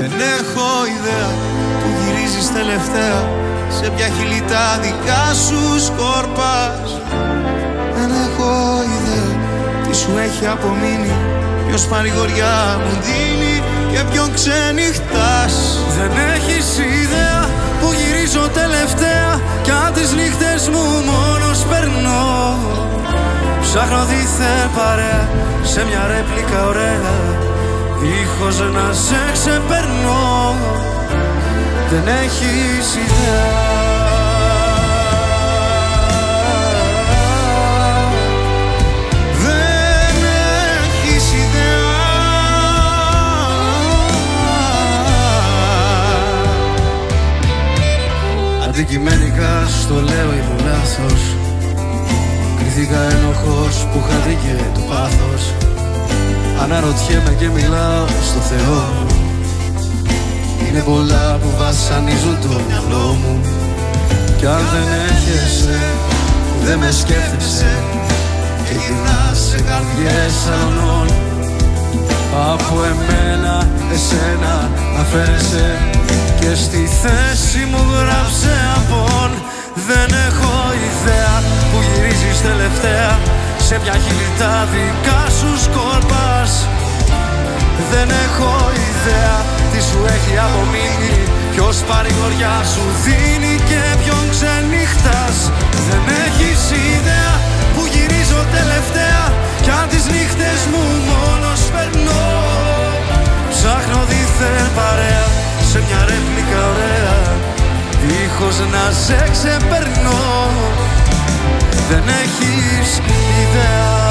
Δεν έχω ιδέα που γυρίζεις τελευταία, σε ποια χειλιτά δικά σου σκορπάς. Δεν έχω ιδέα τι σου έχει απομείνει, ποιος παρηγοριά μου δίνει και ποιον ξενυχτάς. Δεν έχεις ιδέα που γυρίζω τελευταία κι αν τις νύχτες μου μόνος περνώ. Ψάχνω δίθεν παρέα σε μια ρέπλικα ωραία, ήχος να σε ξεπερνώ. Δεν έχεις ιδέα. Αντικειμενικά στο λέω ήμουν λάθος. Κρίθηκα ενοχώς που χάθηκε το πάθος. Αναρωτιέμαι και μιλάω στο Θεό. Είναι πολλά που βασανίζουν το μυαλό μου. Κι αν δεν έρχεσαι, δεν με σκέφτεσαι και γυρνάς σε καρδιές ανών. Από εμένα, εσένα αφαίρεσαι και στη θέση μου γράψε απόν. Δεν έχω ιδέα που γυρίζεις τελευταία, σε ποια χειλιτά δικά σου σκορπάς. Δεν έχω ιδέα τι σου έχει απομείνει, ποιος παρηγοριά σου δίνει και ποιον ξενύχτας. Δεν έχεις ιδέα που γυρίζω τελευταία κι αν τις νύχτες μου μόνος περνώ. Ψάχνω δίθεν παρέα σε μια ρέπλικα ωραία, ήχος να σε ξεπερνώ. Δεν έχεις ιδέα.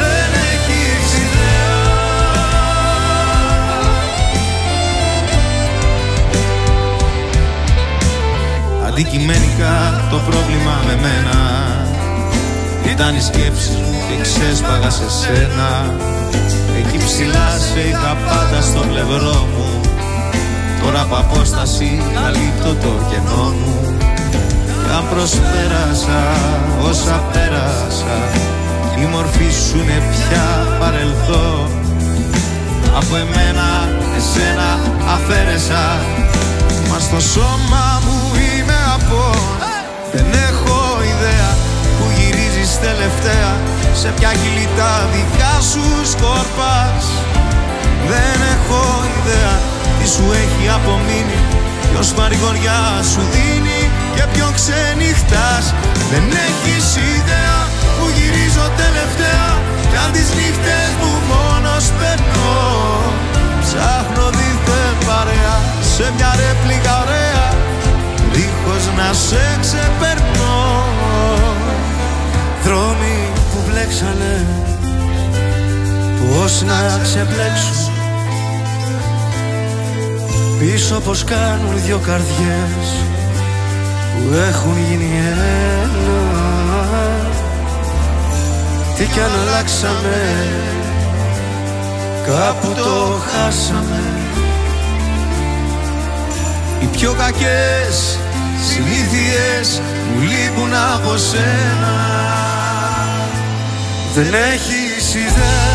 Δεν έχεις ιδέα. Αντικειμενικά το πρόβλημα με μένα ήταν η σκέψη μου και ξέσπαγα σε σένα. Εκεί ψηλά σε είχα πάντα στο πλευρό μου. Τώρα από απόσταση καλύπτω το κενό μου. Κι αν προσπέρασα όσα πέρασα, η μορφή σου είναι πια παρελθόν. Από εμένα, εσένα αφαίρεσα, μα στο σώμα μου είμαι από. Δεν έχω ιδέα που γυρίζεις τελευταία, σε ποια χειλιτά δικά σου σκορπάς. Δεν έχω ιδέα τι σου έχει απομείνει, ποιος παρηγοριά σου δίνει και ποιον ξενυχτάς. Δεν έχεις ιδέα που γυρίζω τελευταία κι αν τις νύχτες μου μόνος περνώ. Ψάχνω δίθεν παρέα σε μια ρέπλικα ωραία, δίχως να σε ξεπερνώ. Δρόμοι που μπλέξανε, πώς να ξεμπλέξουν. Πίσω πως κάνουν δυο καρδιές που έχουν γίνει ένα. Τι κι αν αλλάξαμε, κάπου το χάσαμε. Οι πιο κακές συνήθειες μου λείπουν από σένα. Δεν έχεις ιδέα.